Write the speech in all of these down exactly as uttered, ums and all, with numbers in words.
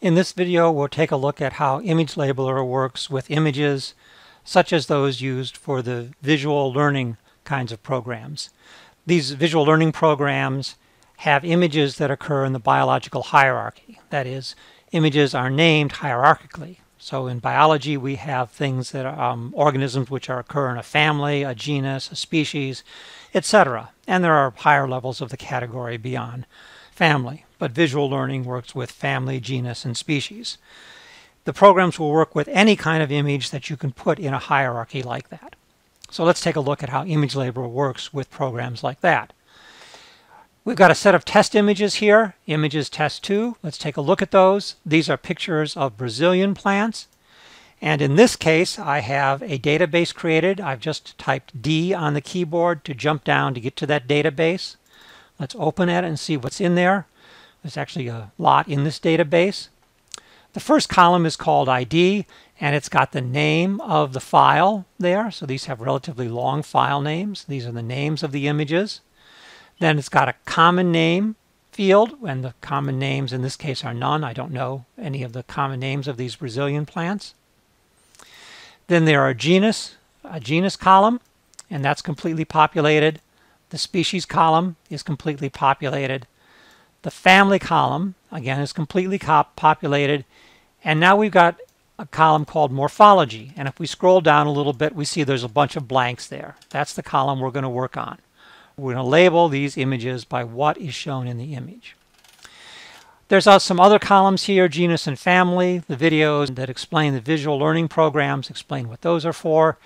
In this video, we'll take a look at how Image Labeler works with images such as those used for the visual learning kinds of programs. These visual learning programs have images that occur in the biological hierarchy. That is, images are named hierarchically. So in biology, we have things that are um, organisms which are occur in a family, a genus, a species, et cetera. And there are higher levels of the category beyond family. But visual learning works with family, genus, and species. The programs will work with any kind of image that you can put in a hierarchy like that. So let's take a look at how Image Labeler works with programs like that. We've got a set of test images here, Images Test two. Let's take a look at those. These are pictures of Brazilian plants. And in this case, I have a database created. I've just typed D on the keyboard to jump down to get to that database. Let's open it and see what's in there. There's actually a lot in this database. The first column is called I D, and it's got the name of the file there. So these have relatively long file names. These are the names of the images. Then it's got a common name field, and the common names in this case are none. I don't know any of the common names of these Brazilian plants. Then there are genus, a genus column, and that's completely populated. The species column is completely populated. The family column, again, is completely populated. And now we've got a column called morphology. And if we scroll down a little bit, we see there's a bunch of blanks there. That's the column we're going to work on. We're going to label these images by what is shown in the image. There's also some other columns here, genus and family, the videos that explain the visual learning programs, explain what those are for.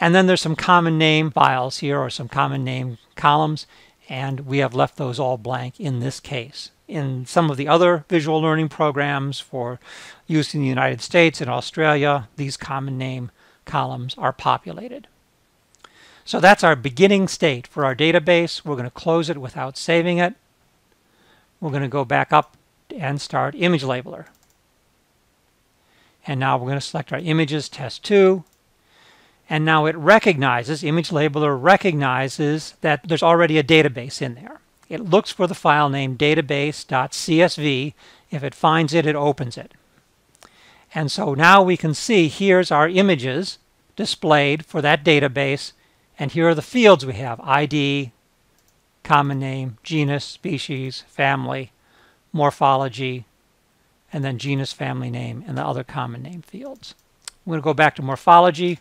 And then there's some common name files here, or some common name columns. And we have left those all blank in this case. In some of the other visual learning programs for use in the United States and Australia, these common name columns are populated. So that's our beginning state for our database. We're going to close it without saving it. We're going to go back up and start Image Labeler. And now we're going to select our Images Test two. And now it recognizes, Image Labeler recognizes that there's already a database in there. It looks for the file name database dot C S V. If it finds it, it opens it. And so now we can see here's our images displayed for that database. And here are the fields we have, I D, common name, genus, species, family, morphology, and then genus, family name, and the other common name fields. We're going to go back to morphology.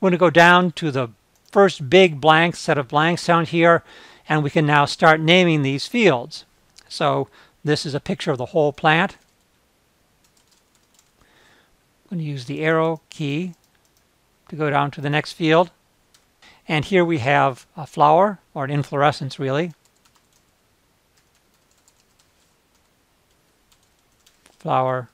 We're going to go down to the first big blank set of blanks down here, and we can now start naming these fields. So this is a picture of the whole plant. I'm going to use the arrow key to go down to the next field. And here we have a flower, or an inflorescence really. Flower.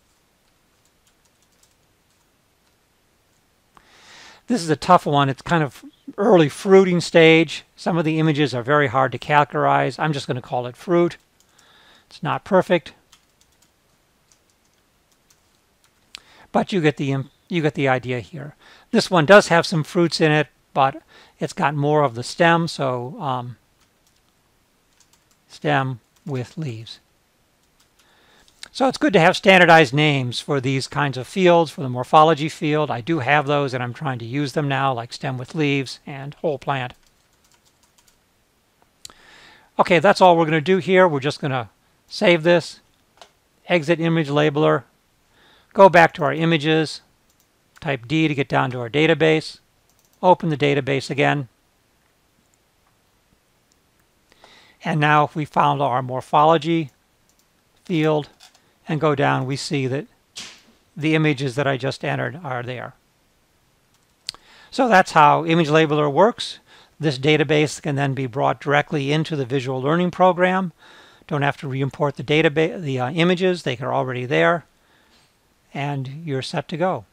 This is a tough one. It's kind of early fruiting stage. Some of the images are very hard to categorize. I'm just going to call it fruit. It's not perfect. But you get the you get the idea here. This one does have some fruits in it, but it's got more of the stem, so um, stem with leaves. So it's good to have standardized names for these kinds of fields, for the morphology field. I do have those, and I'm trying to use them now, like stem with leaves and whole plant. Okay, that's all we're going to do here. We're just going to save this, exit Image Labeler, go back to our images, type D to get down to our database, open the database again. And now if we found our morphology field, and go down, we see that the images that I just entered are there. So that's how Image Labeler works. This database can then be brought directly into the visual learning program. Don't have to re-import the database, the uh, images. They are already there, and you're set to go.